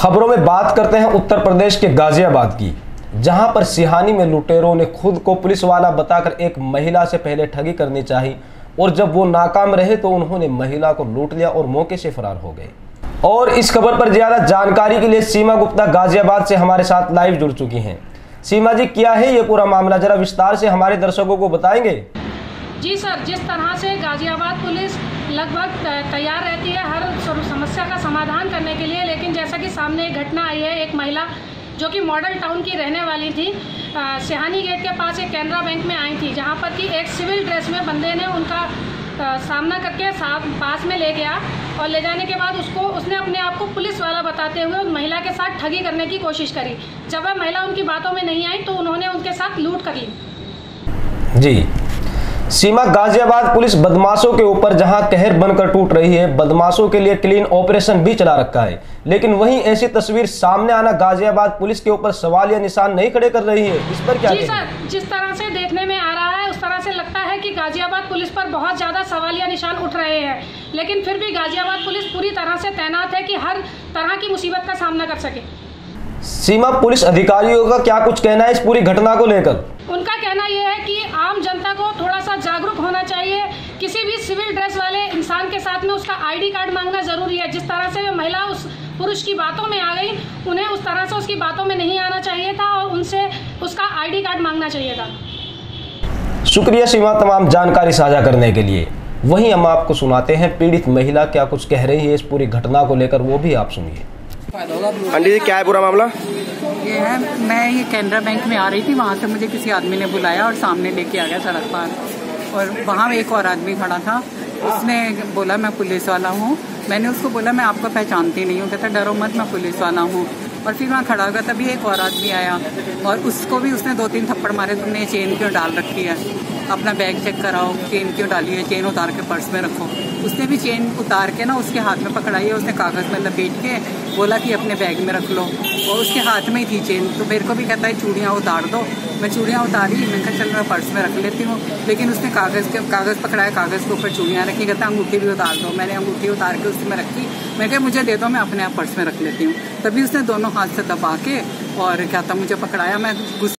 खबरों में बात करते हैं उत्तर प्रदेश के गाजियाबाद की, जहां पर सिहानी में लुटेरों ने खुद को पुलिस वाला बताकर एक महिला से पहले ठगी करनी चाहिए और जब वो नाकाम रहे तो उन्होंने महिला को लूट लिया और मौके से फरार हो गए। और इस खबर पर ज्यादा जानकारी के लिए सीमा गुप्ता गाजियाबाद से हमारे साथ लाइव जुड़ चुकी हैं। सीमा जी, क्या है ये पूरा मामला, जरा विस्तार से हमारे दर्शकों को बताएंगे? जी सर, जिस तरह से गाजियाबाद पुलिस लगभग तैयार रहती है हर समस्या का समाधान करने के लिए, लेकिन जैसा कि सामने एक घटना आई है, एक महिला जो कि मॉडल टाउन की रहने वाली थी, सिहानी गेट के पास एक कैनरा बैंक में आई थी, जहां पर कि एक सिविल ड्रेस में बंदे ने उनका सामना करके पास में ले गया और ले जाने के बाद उसने अपने आप को पुलिस वाला बताते हुए उस महिला के साथ ठगी करने की कोशिश करी। जब वह महिला उनकी बातों में नहीं आई तो उन्होंने उनके साथ लूट कर ली। जी सीमा, गाजियाबाद पुलिस बदमाशों के ऊपर जहां कहर बनकर टूट रही है, बदमाशों के लिए क्लीन ऑपरेशन भी चला रखा है, लेकिन वहीं ऐसी तस्वीर सामने आना गाजियाबाद पुलिस के ऊपर सवाल या निशान नहीं खड़े कर रही है, इस पर क्या? जी सर, जिस तरह से देखने में आ रहा है उस तरह से लगता है कि गाजियाबाद पुलिस पर बहुत ज्यादा सवालिया निशान उठ रहे हैं, लेकिन फिर भी गाजियाबाद पुलिस पूरी तरह से तैनात है कि हर तरह की मुसीबत का सामना कर सके। सीमा, पुलिस अधिकारियों का क्या कुछ कहना है इस पूरी घटना को लेकर? उनका कहना यह है कि आम जनता को थोड़ा सा जागरूक होना चाहिए, किसी भी सिविल ड्रेस वाले इंसान के साथ में उसका आईडी कार्ड मांगना जरूरी है। जिस तरह से महिला उस पुरुष की बातों में आ गई, उन्हें उस तरह से उसकी बातों में नहीं आना चाहिए था और उनसे उसका आईडी कार्ड मांगना चाहिए था। शुक्रिया सीमा तमाम जानकारी साझा करने के लिए। वहीं हम आपको सुनाते हैं पीड़ित महिला क्या कुछ कह रही है इस पूरी घटना को लेकर, वो भी आप सुनिए। आंटी जी, क्या है पूरा मामला? ये है, मैं ये कैनरा बैंक में आ रही थी, वहाँ से मुझे किसी आदमी ने बुलाया और सामने लेके आ गया सड़क पर, और वहाँ एक और आदमी खड़ा था, उसने बोला मैं पुलिस वाला हूँ। मैंने उसको बोला मैं आपको पहचानती नहीं हूँ, कहता डरो मत मैं पुलिस वाला हूँ। और फिर वहाँ खड़ा होगा तभी एक और आदमी आया और उसको भी उसने 2-3 थप्पड़ मारे, तुमने चेन क्यों डाल रखी है, अपना बैग चेक कराओ, चेन क्यों डाली है, चेन उतार के पर्स में रखो। उसने भी चेन उतार के ना उसके हाथ में पकड़ाई है, उसने कागज़ में लपेट के बोला कि अपने बैग में रख लो, और उसके हाथ में ही थी चेन। तो मेरे को भी कहता है चूड़ियाँ उतार दो, मैं चूड़ियाँ उतारी, मैंने कहा चल मैं पर्स में रख लेती हूँ, लेकिन उसने कागज़ पकड़ाया, कागज़ के ऊपर चूड़ियाँ रखी, कहता अंगूठी भी उतार दो। मैंने अंगूठी उतार के उसमें रखी, मैंने कहा मुझे दे दो मैं अपने आप पर्स में रख लेती हूँ। तभी उसने दोनों हाथ से दबा के और कहता मुझे पकड़ाया, मैं